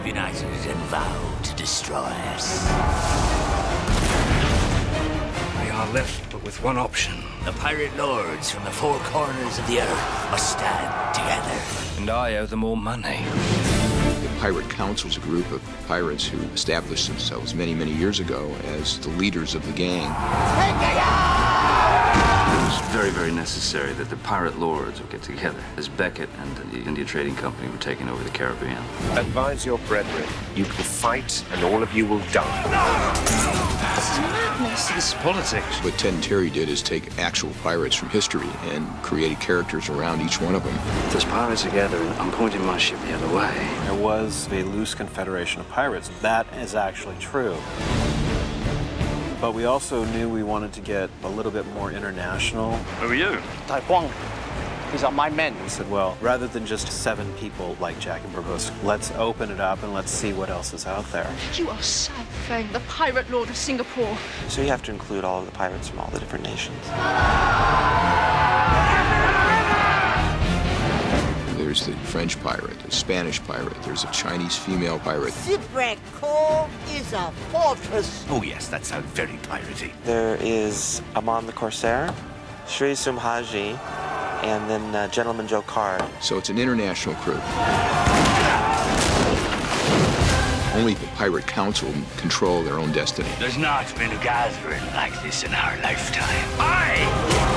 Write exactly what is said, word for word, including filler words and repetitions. have united and vowed to destroy us. We are left but with one option. The pirate lords from the four corners of the earth must stand together. And I owe them all money. The Pirate Council was a group of pirates who established themselves many, many years ago as the leaders of the gang. It was very, very necessary that the pirate lords would get together, as Beckett and the India Trading Company were taking over the Caribbean. Advise your brethren, you will fight and all of you will die. This is madness. This is politics. What Ted Terry did is take actual pirates from history and created characters around each one of them. If there's pirates are gathering, I'm pointing my ship the other way. There was a loose confederation of pirates. That is actually true. But we also knew we wanted to get a little bit more international. Who are you? Tai Huang. These are my men. We said, well, rather than just seven people like Jack and Probos, let's open it up and let's see what else is out there. You are Sao Feng, the pirate lord of Singapore. So you have to include all of the pirates from all the different nations. There's the French pirate, the Spanish pirate, there's a Chinese female pirate. Singapore is a fortress. Oh yes, that sounds very piratey. There is Amon the Corsair, Shri Sumhaji, and then uh, Gentleman Joe Card. So it's an international crew. Only the Pirate Council control their own destiny. There's not been a gathering like this in our lifetime. I